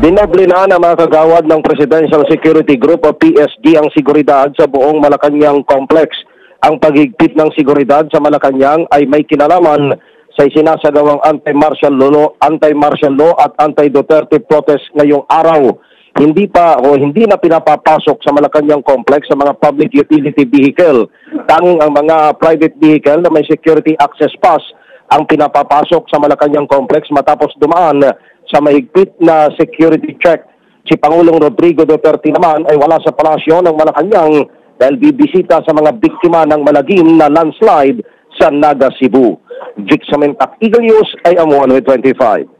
Dinoble na ng mga kagawad ng Presidential Security Group o PSG ang seguridad sa buong Malacañang complex. Ang paghigpit ng seguridad sa Malacañang ay may kinalaman sa isinasagawang anti-martial law at anti-Duterte protest ngayong araw. Hindi na pinapapasok sa Malacañang complex sa mga public utility vehicle. Tanging ang mga private vehicle na may security access pass ang pinapapasok sa Malacañang complex matapos dumaan sa mahigpit na security check. Si Pangulong Rodrigo Duterte naman ay wala sa palasyo ng Malacañang dahil bibisita sa mga biktima ng malagim na landslide sa Naga, Cebu. Jig Samentak, Eagle News, AM 1025.